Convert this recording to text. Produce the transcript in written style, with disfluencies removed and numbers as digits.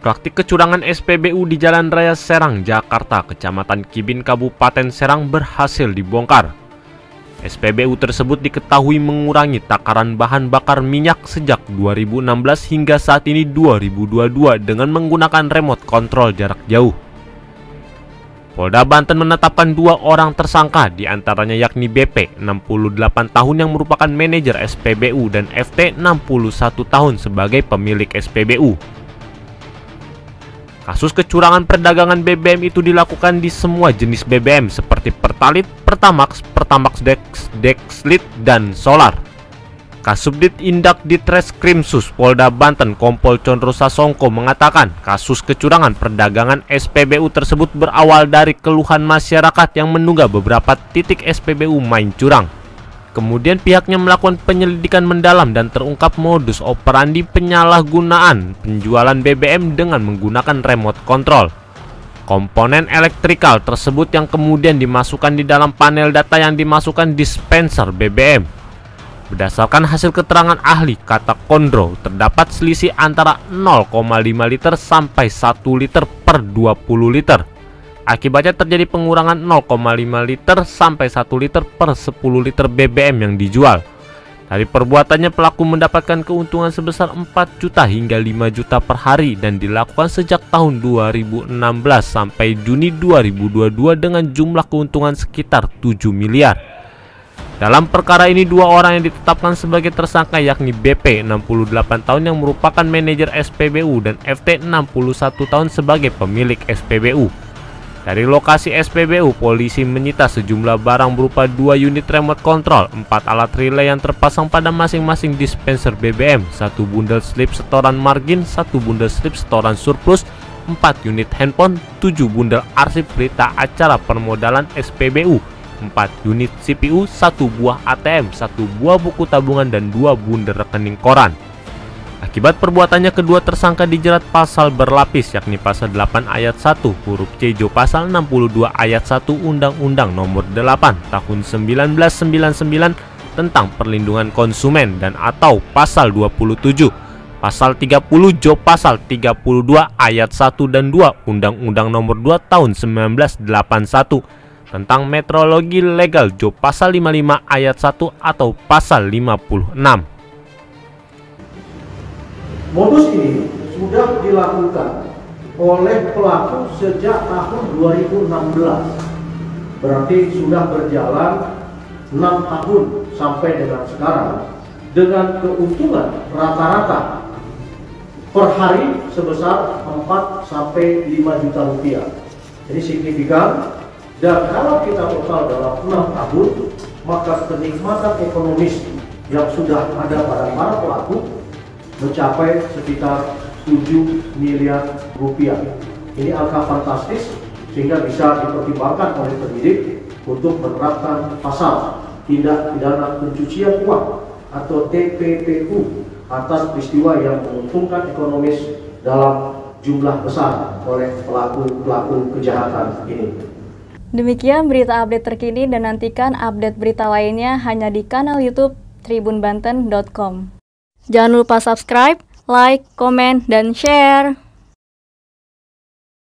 Praktik kecurangan SPBU di Jalan Raya Serang, Jakarta, Kecamatan Kibin, Kabupaten Serang berhasil dibongkar. SPBU tersebut diketahui mengurangi takaran bahan bakar minyak sejak 2016 hingga saat ini 2022 dengan menggunakan remote kontrol jarak jauh. Polda Banten menetapkan dua orang tersangka, diantaranya yakni BP, 68 tahun yang merupakan manajer SPBU, dan FT, 61 tahun sebagai pemilik SPBU. Kasus kecurangan perdagangan BBM itu dilakukan di semua jenis BBM seperti Pertalite, Pertamax, Dexlite, dan Solar. Kasubdit Indak Ditreskrimsus Polda Banten Kompol Condro Sasongko mengatakan kasus kecurangan perdagangan SPBU tersebut berawal dari keluhan masyarakat yang menduga beberapa titik SPBU main curang. Kemudian pihaknya melakukan penyelidikan mendalam dan terungkap modus operandi penyalahgunaan penjualan BBM dengan menggunakan remote control. Komponen elektrikal tersebut yang kemudian dimasukkan di dalam panel data yang dimasukkan dispenser BBM. Berdasarkan hasil keterangan ahli, kata Condro, terdapat selisih antara 0,5 liter sampai 1 liter per 20 liter. Akibatnya terjadi pengurangan 0,5 liter sampai 1 liter per 10 liter BBM yang dijual. Dari perbuatannya pelaku mendapatkan keuntungan sebesar 4 juta hingga 5 juta per hari dan dilakukan sejak tahun 2016 sampai Juni 2022 dengan jumlah keuntungan sekitar 7 miliar. Dalam perkara ini dua orang yang ditetapkan sebagai tersangka yakni BP 68 tahun yang merupakan manajer SPBU dan FT 61 tahun sebagai pemilik SPBU. Dari lokasi SPBU, polisi menyita sejumlah barang berupa 2 unit remote control, 4 alat relay yang terpasang pada masing-masing dispenser BBM, 1 bundel slip setoran margin, 1 bundel slip setoran surplus, 4 unit handphone, 7 bundel arsip berita acara permodalan SPBU, 4 unit CPU, 1 buah ATM, 1 buah buku tabungan, dan 2 bundel rekening koran. Akibat perbuatannya kedua tersangka dijerat pasal berlapis yakni pasal 8 ayat 1 huruf C jo pasal 62 ayat 1 Undang-Undang Nomor 8 tahun 1999 tentang perlindungan konsumen dan atau pasal 27, pasal 30 jo pasal 32 ayat 1 dan 2 Undang-Undang Nomor 2 tahun 1981 tentang metrologi legal jo pasal 55 ayat 1 atau pasal 56. Modus ini sudah dilakukan oleh pelaku sejak tahun 2016, berarti sudah berjalan 6 tahun sampai dengan sekarang, dengan keuntungan rata-rata per hari sebesar 4–5 juta rupiah. Jadi signifikan, dan kalau kita total dalam 6 tahun, maka kenikmatan ekonomis yang sudah ada pada para pelaku mencapai sekitar 7 miliar rupiah. Ini angka fantastis sehingga bisa dipertimbangkan oleh penyidik untuk menerapkan pasal tindak pidana pencucian uang atau TPPU atas peristiwa yang menguntungkan ekonomis dalam jumlah besar oleh pelaku kejahatan ini. Demikian berita update terkini, dan nantikan update berita lainnya hanya di kanal YouTube tribunbanten.com. Jangan lupa subscribe, like, komen, dan share.